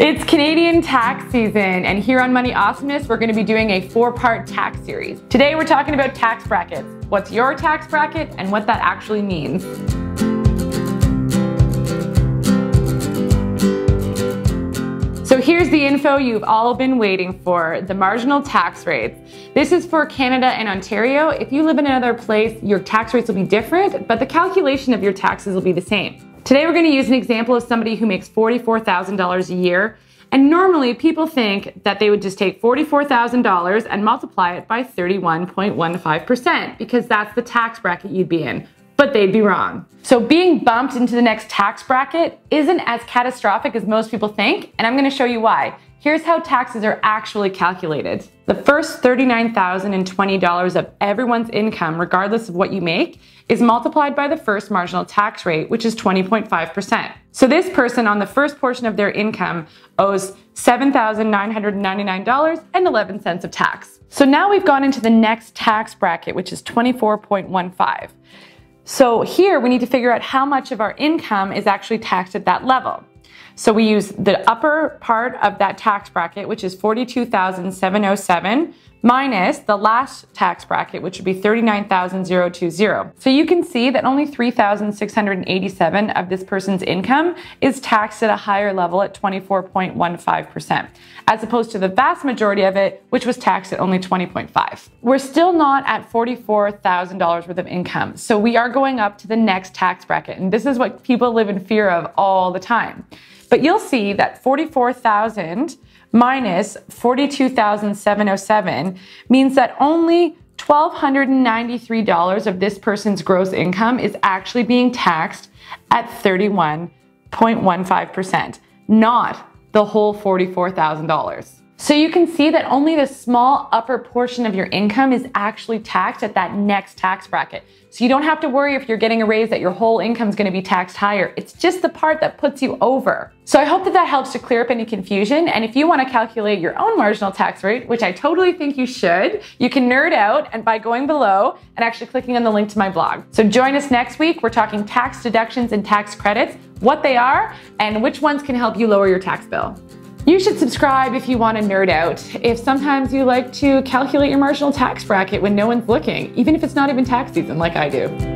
It's Canadian tax season, and here on Money Awesomeness, we're going to be doing a four-part tax series. Today, we're talking about tax brackets. What's your tax bracket and what that actually means? So here's the info you've all been waiting for, the marginal tax rates. This is for Canada and Ontario. If you live in another place, your tax rates will be different, but the calculation of your taxes will be the same. Today we're going to use an example of somebody who makes $44,000 a year, and normally people think that they would just take $44,000 and multiply it by 31.15% because that's the tax bracket you'd be in. But they'd be wrong. So being bumped into the next tax bracket isn't as catastrophic as most people think, and I'm going to show you why. Here's how taxes are actually calculated. The first $39,020 of everyone's income, regardless of what you make, is multiplied by the first marginal tax rate, which is 20.5%. So this person on the first portion of their income owes $7,999.11 of tax. So now we've gone into the next tax bracket, which is 24.15%. So here we need to figure out how much of our income is actually taxed at that level. So we use the upper part of that tax bracket, which is $42,707, minus the last tax bracket, which would be $39,020. So you can see that only $3,687 of this person's income is taxed at a higher level at 24.15%, as opposed to the vast majority of it, which was taxed at only 20.5%. We're still not at $44,000 worth of income, so we are going up to the next tax bracket, and this is what people live in fear of all the time. But you'll see that $44,000 minus $42,707 means that only $1,293 of this person's gross income is actually being taxed at 31.15%, not the whole $44,000. So you can see that only the small upper portion of your income is actually taxed at that next tax bracket. So you don't have to worry if you're getting a raise that your whole income is going to be taxed higher. It's just the part that puts you over. So I hope that helps to clear up any confusion. And if you want to calculate your own marginal tax rate, which I totally think you should, you can nerd out and by going below and actually clicking on the link to my blog. So join us next week. We're talking tax deductions and tax credits, what they are, and which ones can help you lower your tax bill. You should subscribe if you want to nerd out. If sometimes you like to calculate your marginal tax bracket when no one's looking, even if it's not even tax season like I do.